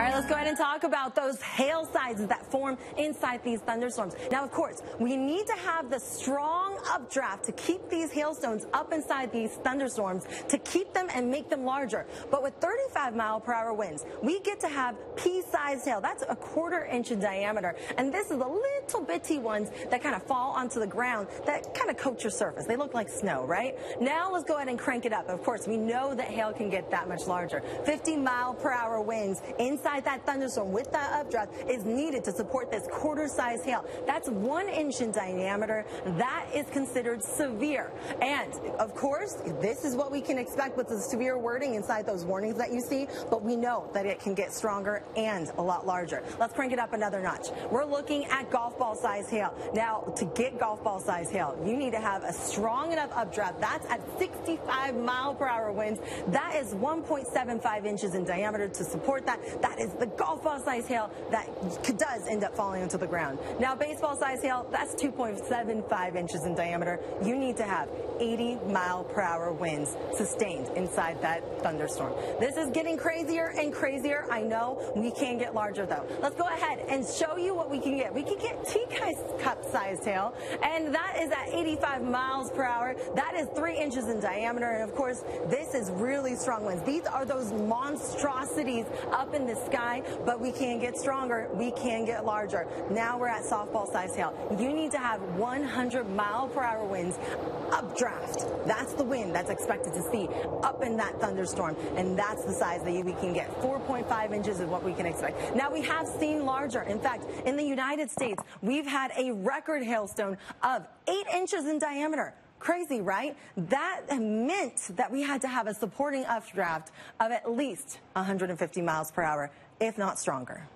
All right, let's go ahead and talk about those hail sizes that form inside these thunderstorms. Now, of course, we need to have the strong updraft to keep these hailstones up inside these thunderstorms, to keep them and make them larger. But with 35-mile-per-hour winds, we get to have pea-sized hail. That's a quarter-inch in diameter. And this is the little bitty ones that kind of fall onto the ground that kind of coat your surface. They look like snow, right? Now, let's go ahead and crank it up. Of course, we know that hail can get that much larger. 50-mile-per-hour winds inside that thunderstorm with that updraft is needed to support this quarter-sized hail. That's 1 inch in diameter. That is considered severe. And, of course, this is what we can expect with the severe wording inside those warnings that you see, but we know that it can get stronger and a lot larger. Let's crank it up another notch. We're looking at golf ball-sized hail. Now, to get golf ball-sized hail, you need to have a strong enough updraft. That's at 65-mile-per-hour winds. That is 1.75 inches in diameter to support that. That is the golf ball size hail that does end up falling onto the ground. Now, baseball size hail, that's 2.75 inches in diameter. You need to have 80-mile-per-hour winds sustained inside that thunderstorm. This is getting crazier and crazier. I know we can get larger, though. Let's go ahead and show you what we can get. We can get teacup-sized hail, and that is at 85 miles per hour. That is 3 inches in diameter, and of course, this is really strong winds. These are those monstrosities up in the sky, but we can get stronger. We can get larger. Now we're at softball-sized hail. You need to have 100-mile-per-hour winds updraft. That's the wind that's expected to see up in that thunderstorm, and that's the size that we can get. 4.5 inches is what we can expect. Now, we have seen larger. In fact, in the United States, we've had a record hailstone of 8 inches in diameter. Crazy, right? That meant that we had to have a supporting updraft of at least 150 miles per hour, if not stronger.